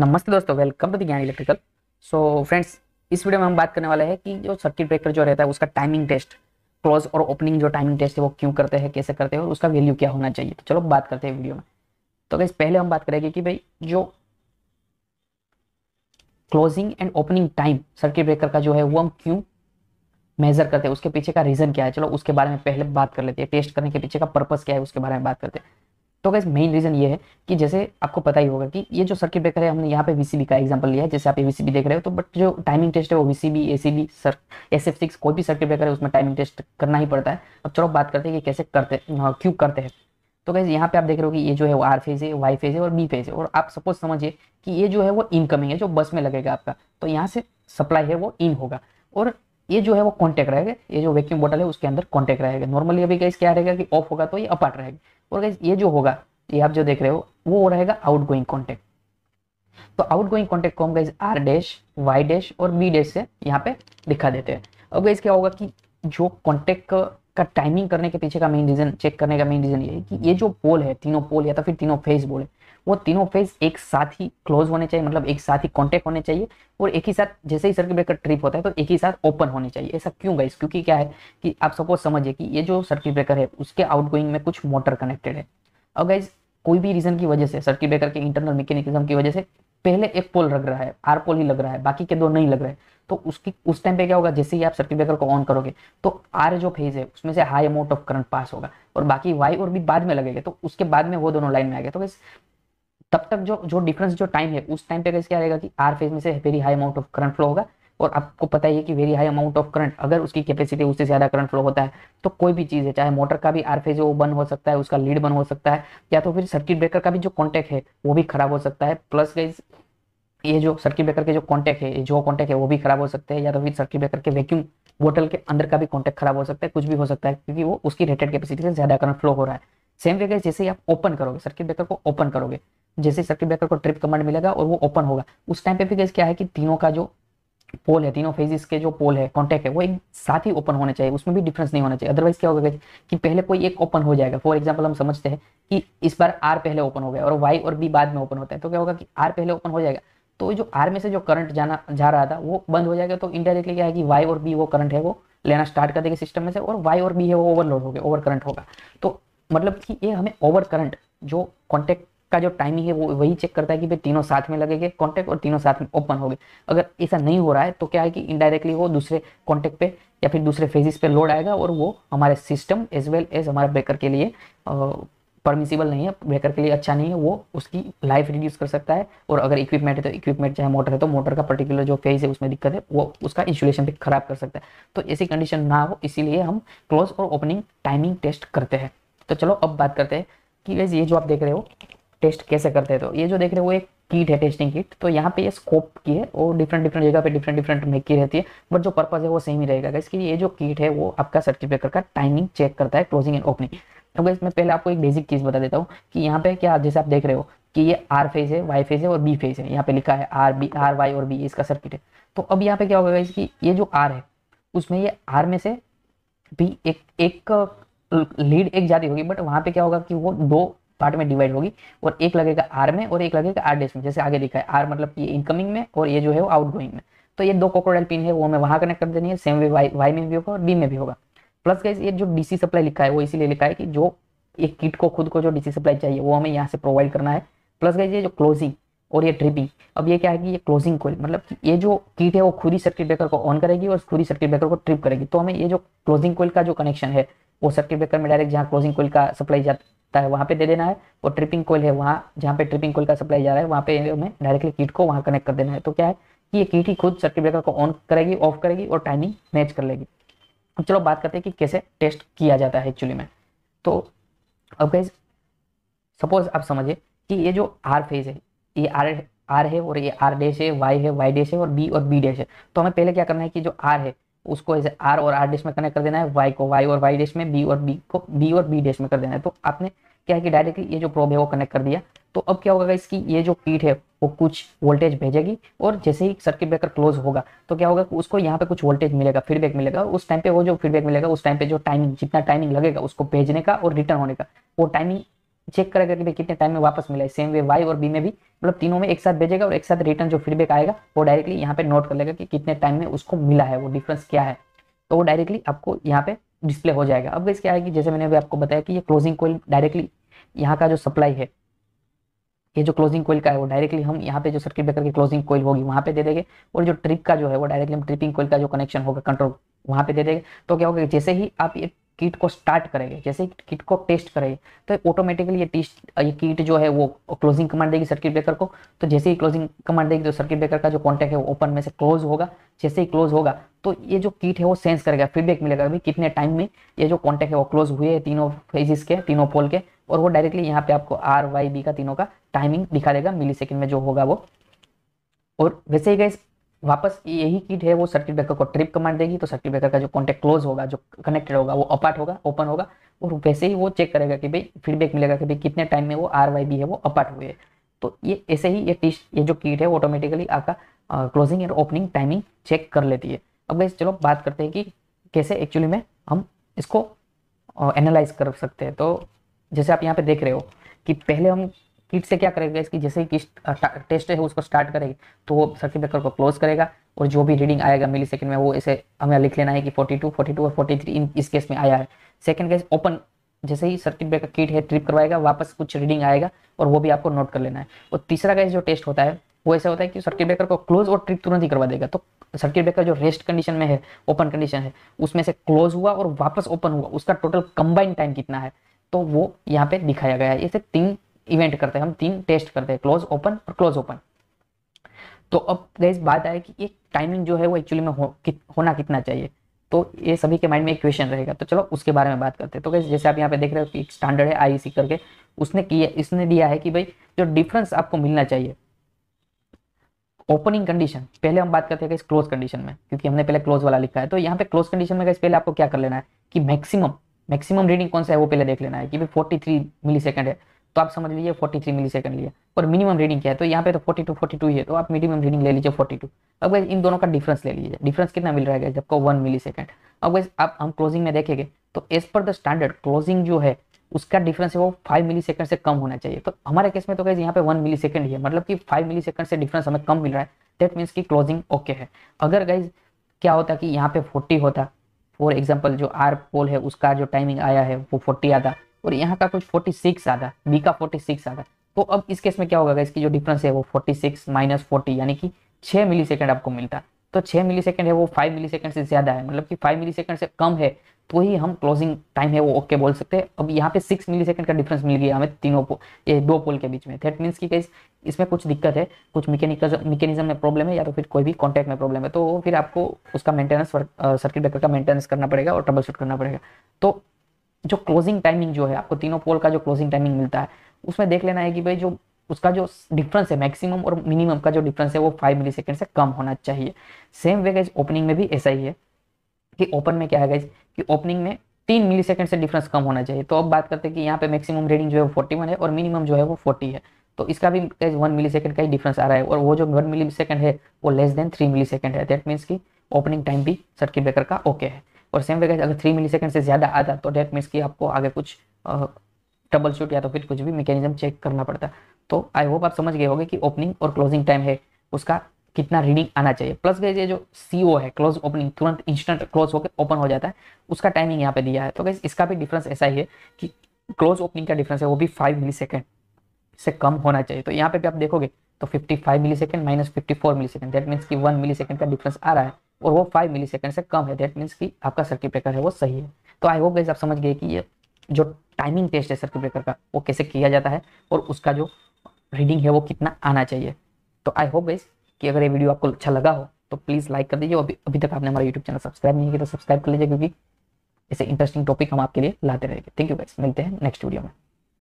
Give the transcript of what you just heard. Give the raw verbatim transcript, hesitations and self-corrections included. नमस्ते दोस्तों, welcome to the Gyan electrical. So friends, इस वीडियो में हम बात करने वाले हैं कि जो सर्किट ब्रेकर जो रहता है उसका टाइमिंग टेस्ट, क्लोज और ओपनिंग जो टाइमिंग टेस्ट है वो क्यों करते हैं, कैसे करते हैं और उसका वैल्यू क्या होना चाहिए। तो चलो बात करते हैं वीडियो में। तो गाइस, पहले हम बात करेंगे कि भाई जो closing and opening time circuit breaker का जो है वो हम क्यों मेजर करते हैं, उसके पीछे का रीजन क्या है। चलो उसके बारे में पहले बात कर लेते हैं। टेस्ट करने के पीछे का पर्पस क्या है उसके बारे में बात करते हैं। तो गाइस, मेन रीजन ये है कि जैसे आपको पता ही होगा कि ये जो सर्किट ब्रेकर है, हमने यहाँ पे वीसीबी का एग्जांपल लिया है, जैसे आप ये वीसीबी देख रहे हो। तो बट जो टाइमिंग टेस्ट है वो VCB, ACB, sir SF six, कोई भी सर्किट ब्रेकर है उसमें टाइमिंग टेस्ट करना ही पड़ता है। अब चलो बात करते हैं कि कैसे करते हैं, क्यों करते हैं। तो गाइस, यहाँ पे आप देख रहे हो कि ये जो है वो आर फेज है, वाई फेज है और बी फेज है। और आप सपोज समझिए कि ये जो है वो इनकमिंग है जो बस में लगेगा आपका, तो यहाँ से सप्लाई है वो इन होगा और ये जो है वो कॉन्टेक्ट रहेगा, ये जो वैक्यूम बॉटल है उसके अंदर कॉन्टेक्ट रहेगा। नॉर्मली अभी गाइस क्या रहेगा कि ऑफ होगा तो ये अपार्ट रहेगा और गाइस ये जो होगा, ये आप जो देख रहे हो वो रहेगा आउटगोइंग कांटेक्ट। तो आउटगोइंग कांटेक्ट को हम guys R dash, Y dash और बी डैश से यहाँ पे दिखा देते हैं। अब गाइस क्या होगा कि जो कांटेक्ट का टाइमिंग करने के पीछे का मेन रीजन, चेक करने का मेन रीजन ये है कि ये जो पोल है, तीनों पोल या तो फिर तीनों फेज बोले, वो तीनों फेज एक साथ ही क्लोज होने चाहिए, मतलब एक साथ ही कॉन्टेक्ट होने चाहिए और एक ही साथ जैसे ही सर्किट ब्रेकर ट्रिप होता है तो एक ही साथ ओपन होने चाहिए। ऐसा क्यों गाइस? क्योंकि क्या है कि आप सपोज समझिए कि ये जो सर्किट ब्रेकर है उसके आउटगोइंग में कुछ मोटर कनेक्टेड है। अब गाइस, कोई भी रीजन की वजह से, सर्किट ब्रेकर के इंटरनल मैकेनिज्म की वजह से पहले एक पोल लग रहा है, आर पोल ही लग रहा है, बाकी के दो नहीं लग रहे, तो उसकी उस टाइम पे क्या होगा, जैसे ही आप सर्किट ब्रेकर को ऑन करोगे तो आर जो फेज है उसमें से high amount of current pass होगा और बाकी वाई और बी बाद में लगेगा, तो उसके बाद में वो दोनों लाइन में आएगा। तो गाइस, तब तक जो जो डिफरेंस जो टाइम है उस टाइम पे गाइस क्या रहेगा कि आर फेज में से very high amount of current flow होगा और आपको पता ही है कि very high amount of current, अगर उसकी कैपेसिटी उससे ज़्यादा करंट फ्लो होता है तो कोई भी चीज़ है, चाहे मोटर का भी आर फेज वो बंद हो सकता है, उसका लीड बंद हो सकता है, या तो फिर सर्किट ब्रेकर का भी जो कॉन्टेक्ट है वो भी खराब हो सकता है। प्लस गाइस, ये जो सर्किट ब्रेकर के जो कॉन्टेक्ट है, जो कॉन्टेक्ट है वो भी खराब हो सकते हैं, या तो फिर सर्किट ब्रेकर के वैक्यूम बोतल के अंदर का भी कॉन्टेक्ट खराब हो सकता है, कुछ भी हो सकता है क्योंकि वो उसकी रेटेड कैपेसिटी से ज़्यादा करंट फ्लो हो रहा है। सेम वे गाइस, जैसे ही आप ओपन करोगे सर्किट ब्रेकर को, ओपन करोगे, जैसे सर्किट ब्रेकर को ट्रिप कमांड मिलेगा और वो ओपन होगा, उस टाइम पे भी गाइस क्या है कि तीनों का जो पोल है, तीनों फेजेस के जो पोल है, कॉन्टेक्ट है, वो एक साथ ही ओपन होने चाहिए, उसमें भी डिफरेंस नहीं होना चाहिए। अदरवाइज क्या होगा गाइस कि पहले कोई एक ओपन हो जाएगा। फॉर एग्जाम्पल हम समझते हैं कि इस बार आर पहले ओपन हो गया और वाई और बी बाद में ओपन होता है, तो क्या होगा कि आर पहले ओपन हो जाएगा तो जो आर में से जो करंट जाना जा रहा था वो बंद हो जाएगा, तो इनडायरेक्टली क्या है कि वाई और बी वो करंट है वो लेना स्टार्ट कर देगा सिस्टम में से और वाई और बी है वो ओवरलोड हो गया, ओवर करंट होगा। तो मतलब कि ये हमें ओवर करंट जो कॉन्टेक्ट का जो टाइमिंग है वो वही चेक करता है कि भाई तीनों साथ में लगेंगे कॉन्टेक्ट और तीनों साथ में ओपन हो गए। अगर ऐसा नहीं हो रहा है तो क्या है कि इनडायरेक्टली वो दूसरे कॉन्टेक्ट पे या फिर दूसरे फेजिस पे लोड आएगा और वो हमारे सिस्टम एज वेल एज हमारे ब्रेकर के लिए परमिसिबल नहीं है, ब्रेकर के लिए अच्छा नहीं है, वो उसकी लाइफ रिड्यूस कर सकता है। और अगर इक्विपमेंट है तो इक्विपमेंट, चाहे मोटर है तो मोटर का पर्टिकुलर जो फेज है उसमें दिक्कत है, वो उसका इंसुलेशन भी खराब कर सकता है। तो ऐसी कंडीशन ना हो, इसीलिए हम क्लोज और ओपनिंग टाइमिंग टेस्ट करते हैं। तो चलो अब बात करते हैं कि गाइस, ये जो आप देख रहे हो टेस्ट कैसे करते हैं। तो ये जो देख रहे हो एक किट है, टेस्टिंग किट, तो यहाँ पे ये स्कोप की है और डिफरेंट डिफरेंट जगह पे डिफरेंट डिफरेंट मेक की रहती है, बट जो पर्पस है वो सेम ही रहेगा गाइस कि ये जो किट है वो आपका सर्किट ब्रेकर का टाइमिंग चेक करता है, क्लोजिंग एंड ओपनिंग। अब गाइस, मैं पहले आपको एक बेसिक चीज़ बता देता हूँ कि यहाँ पे क्या, जैसे आप देख रहे हो कि ये आर फेज है, वाई फेज है और बी फेज है, यहाँ पे लिखा है आर बी, आर वाई और बी इसका सर्किट है। तो अब यहाँ पे क्या होगा गाइस कि ये जो आर है उसमें ये आर में से भी एक एक लीड एक जाती होगी, बट वहाँ पे क्या होगा कि वो दो पार्ट में डिवाइड होगी और एक लगेगा आर में और एक लगेगा आर डैश में, जैसे आगे दिखा है। आर मतलब कि ये इनकमिंग में और ये जो है वो आउटगोइंग में, तो ये दो कोकोडाइल पिन है वो हमें वहाँ कनेक्ट कर देनी है। सेम वे वाई वाई में भी होगा और बी में भी होगा। प्लस गाइस, ये जो डीसी सप्लाई लिखा है वो इसीलिए लिखा है कि जो एक किट को खुद को जो डीसी सप्लाई चाहिए वो हमें यहाँ से प्रोवाइड करना है। प्लस गाइस, ये जो क्लोजिंग और ये ट्रिपिंग, अब ये क्या है कि ये क्लोजिंग कोइल, मतलब कि ये जो किट है वो खुद ही सर्किट ब्रेकर को ऑन करेगी और खुद ही सर्किट ब्रेकर को ट्रिप करेगी। तो हमें ये जो क्लोजिंग कोइल का जो कनेक्शन है वो सर्किट ब्रेकर में डायरेक्ट जहाँ क्लोजिंग कोइल का सप्लाई जाता है वहाँ पे दे देना है और ट्रिपिंग कोइल है वहाँ जहाँ पे ट्रिपिंग कोइल का सप्लाई जा रहा है वहाँ पे हमें डायरेक्टली किट को वहाँ कनेक्ट कर देना है। तो क्या है कि ये किट ही खुद सर्किट ब्रेकर को ऑन करेगी, ऑफ करेगी और टाइमिंग मैच कर लेगी। अब चलो बात करते हैं कि कैसे टेस्ट किया जाता है एक्चुअली में। तो अब गाइस, सपोज आप समझिए कि ये जो आर फेज है, ये आर आर है और ये आर डैश है, वाई है, वाई डैश है और बी और बी डैश है। तो हमें पहले क्या करना है कि जो आर है उसको ऐसे आर और आर डैश में कनेक्ट कर देना है, वाई को वाई और वाई डैश में, बी और बी को बी और बी डैश में कर देना है। तो आपने क्या है कि डायरेक्टली ये जो प्रोब है वो कनेक्ट कर दिया। तो अब क्या होगा गाइस कि ये जो किट है वो कुछ वोल्टेज भेजेगी और जैसे ही सर्किट ब्रेकर क्लोज होगा तो क्या होगा कि उसको यहाँ पे कुछ वोल्टेज मिलेगा, फीडबैक मिलेगा। उस टाइम पे वो जो फीडबैक मिलेगा उस टाइम पे जो टाइमिंग, जितना टाइमिंग लगेगा उसको भेजने का और रिटर्न होने का, वो टाइमिंग चेक करेगा कि भाई कितने टाइम में वापस मिला है। सेम वे वाई और बी में भी मतलब तीनों में एक साथ भेजेगा और एक साथ रिटर्न जो फीडबैक आएगा वो डायरेक्टली यहाँ पे नोट कर लेगा कि कितने टाइम में उसको मिला है, वो डिफरेंस क्या है, तो वो डायरेक्टली आपको यहाँ पे डिस्प्ले हो जाएगा। अब गाइस क्या है कि जैसे मैंने अभी आपको बताया कि ये क्लोजिंग कॉइल डायरेक्टली यहाँ का जो सप्लाई है, ये जो क्लोजिंग कॉइल का है वो डायरेक्टली हम यहाँ पे जो सर्किट ब्रेकर की क्लोजिंग कॉइल होगी वहाँ पे दे देंगे, और जो ट्रिप का जो है वो डायरेक्टली हम ट्रिपिंग कॉइल का जो कनेक्शन होगा कंट्रोल वहाँ पे दे देंगे। तो क्या होगा जैसे ही आप ये किट को स्टार्ट करेंगे, जैसे ही किट को टेस्ट करेंगे तो ऑटोमेटिकली ये टेस्ट ये किट जो है वो क्लोजिंग कमांड देगी सर्किट ब्रेकर को। तो जैसे ही क्लोजिंग कमांड देगी तो सर्किट ब्रेकर का जो कॉन्टैक्ट है वो ओपन में से क्लोज होगा। जैसे ही क्लोज होगा तो ये जो किट है वो सेंस करेगा, फीडबैक मिलेगा अभी कितने टाइम में ये जो कॉन्टैक्ट है वो क्लोज हुए है तीनों फेजिस के, तीनों पोल के, और वो डायरेक्टली यहाँ पे आपको आर वाई बी का तीनों का टाइमिंग दिखा देगा मिली सेकेंड में जो होगा वो। और वैसे ही गाइस वापस यही किट है वो सर्किट ब्रेकर को ट्रिप कमांड देगी तो सर्किट ब्रेकर का जो कॉन्टैक्ट क्लोज होगा, जो कनेक्टेड होगा वो अपार्ट होगा, ओपन होगा, और वैसे ही वो चेक करेगा कि भाई फीडबैक मिलेगा कि भाई कितने टाइम में वो आर वाई बी है वो अपार्ट हुए। तो ये ऐसे ही ये टेस्ट ये जो किट है वो ऑटोमेटिकली आपका closing and opening timing check कर लेती है। अब गाइस चलो बात करते हैं कि कैसे एक्चुअली में हम इसको एनालाइज कर सकते हैं। तो जैसे आप यहाँ पे देख रहे हो कि पहले हम किट से क्या करेगा इसकी, जैसे ही किट टेस्ट है उसको स्टार्ट करेगी तो वो सर्किट ब्रेकर को क्लोज करेगा और जो भी रीडिंग आएगा मिली सेकंड में वो ऐसे हमें लिख लेना है कि बयालीस, बयालीस और तैंतालीस इन इस केस में आया है। सेकंड केस ओपन, जैसे ही सर्किट ब्रेकर किट है ट्रिप करवाएगा वापस कुछ रीडिंग आएगा और वो भी आपको नोट कर लेना है। और तीसरा केस जो टेस्ट होता है वो ऐसा होता है कि सर्किट ब्रेकर को क्लोज और ट्रिप तुरंत ही करवा देगा। तो सर्किट ब्रेकर जो रेस्ट कंडीशन में है, ओपन कंडीशन है, उसमें से क्लोज हुआ और वापस ओपन हुआ उसका टोटल कंबाइंड टाइम कितना है तो वो यहाँ पे दिखाया गया है। ऐसे तीन इवेंट करते हैं हम, तीन टेस्ट करते हैं, क्लोज ओपन और क्लोज ओपन। तो अब गाइस बात आए कि ये टाइमिंग जो है वो एक्चुअली में हो, कि, होना कितना चाहिए, तो ये सभी के माइंड में एक क्वेश्चन रहेगा। तो चलो उसके बारे में बात करते हैं। तो गाइस जैसे आप यहाँ पे देख रहे हो कि एक स्टैंडर्ड है आईसी करके, उसने किया इसने दिया है कि भाई जो डिफरेंस आपको मिलना चाहिए ओपनिंग कंडीशन, पहले हम बात करते हैं क्लोज कंडीशन में क्योंकि हमने पहले क्लोज वाला लिखा है। तो यहाँ पे क्लोज कंडीशन में गाइस पहले आपको क्या कर लेना है कि मैक्सिमम मैक्सिमम रीडिंग कौन सा है वो पहले देख लेना है कि भाई फोर्टी थ्री मिली सेकेंड है तो आप समझ लीजिए फोर्टी थ्री मिली सेकंड लिया, और मिनिमम रीडिंग क्या है तो यहाँ पे तो बयालीस बयालीस ही है तो आप मिनिमम रीडिंग ले लीजिए बयालीस। अब गाइस इन दोनों का डिफरेंस ले लीजिए, डिफरेंस कितना मिल रहा है जबको वन मिली सेकंड। अब गाइस आप हम क्लोजिंग में देखेंगे तो as per the standard closing जो है उसका डिफरेंस है वो फाइव मिली सेकंड से कम होना चाहिए। तो हमारे केस में तो गाइस यहाँ पे वन मिली सेकंड ही है, मतलब कि फाइव मिली सेकंड से डिफरेंस हमें कम मिल रहा है, दैट मीन्स की क्लोजिंग ओके है। अगर गाइज क्या होता कि यहाँ पे फोर्टी होता, फॉर एग्जाम्पल जो आर पोल है उसका जो टाइमिंग आया है वो फोर्टी आता और यहाँ का कुछ छियालीस आधा, बी का छियालीस आधा, तो अब इस केस में क्या होगा इसकी जो डिफरेंस है वो छियालीस माइनस चालीस यानी कि छह मिली सेकेंड आपको मिलता। तो छह मिली सेकेंड है वो पाँच मिली सेकेंड से ज़्यादा है, मतलब कि पाँच मिली सेकेंड से कम है तो ही हम क्लोजिंग टाइम है वो ओके बोल सकते हैं। अब यहाँ पे छह मिली सेकेंड का डिफरेंस मिल गया हमें तीनों पो, ये दो पोल के बीच में, दैट मीन्स कि गाइस इसमें कुछ दिक्कत है, कुछ मैकेनिज्म मैकेनिज्म में प्रॉब्लम है या तो फिर कोई भी कॉन्टैक्ट में प्रॉब्लम है। तो फिर आपको उसका मेंटेनेंस, सर्किट ब्रेकर का मेंटेनेंस करना पड़ेगा और ट्रबल शूट करना पड़ेगा। तो जो क्लोजिंग टाइमिंग जो है आपको तीनों पोल का जो क्लोजिंग टाइमिंग मिलता है उसमें देख लेना है कि भाई जो उसका जो डिफरेंस है मैक्सिमम और मिनिमम का जो डिफरेंस है वो पाँच मिली सेकेंड से कम होना चाहिए। सेम वे गाइस ओपनिंग में भी ऐसा ही है कि ओपन में क्या है गाइस कि ओपनिंग में तीन मिली सेकेंड से डिफरेंस कम होना चाहिए। तो अब बात करते हैं कि यहाँ पे मैक्सिमम रीडिंग जो है वो फोर्टी वन है और मिनिमम जो है वो फोर्टी है, तो इसका भी गाइस वन मिली सेकेंड का ही डिफरेंस आ रहा है और वो जो वन मिली सेकेंड है वो less than three millisecond है, दैट मीन्स की ओपनिंग टाइम भी सर्किट ब्रेकर का ओके है। और सेम वे गाइस अगर थ्री मिली सेकेंड से ज़्यादा आता तो डेट मीन्स कि आपको आगे कुछ ट्रबल शूट या तो फिर कुछ भी मैकेनिज्म चेक करना पड़ता। तो आई होप आप समझ गए होंगे कि ओपनिंग और क्लोजिंग टाइम है उसका कितना रीडिंग आना चाहिए। प्लस गाइस ये जो सीओ है क्लोज ओपनिंग तुरंत इंस्टेंट क्लोज होकर ओपन हो जाता है उसका टाइमिंग यहाँ पे दिया है। तो गाइस इसका भी डिफरेंस ऐसा ही है कि क्लोज ओपनिंग का डिफरेंस है वो भी फाइव मिली सेकेंड से कम होना चाहिए। तो यहाँ पे भी आप देखोगे तो fifty five millisecond minus fifty four millisecond that means कि वन मिली सेकेंड का डिफरेंस आ रहा है और वो पाँच मिली सेकेंड से कम है, दैट मीन्स कि आपका सर्किट ब्रेकर है वो सही है। तो आई होप गाइस आप समझ गए कि ये जो टाइमिंग टेस्ट है सर्किट ब्रेकर का वो कैसे किया जाता है और उसका जो रीडिंग है वो कितना आना चाहिए। तो आई होप गाइस कि अगर ये वीडियो आपको अच्छा लगा हो तो प्लीज़ लाइक कर दीजिए, और अभी अभी तक आपने हमारा यूट्यूब चैनल सब्सक्राइब नहीं किया तो सब्सक्राइब कर लीजिए क्योंकि ऐसे इंटरेस्टिंग टॉपिक हम आपके लिए लाते रहेंगे। थैंक यू गाइस, मिलते हैं नेक्स्ट वीडियो में।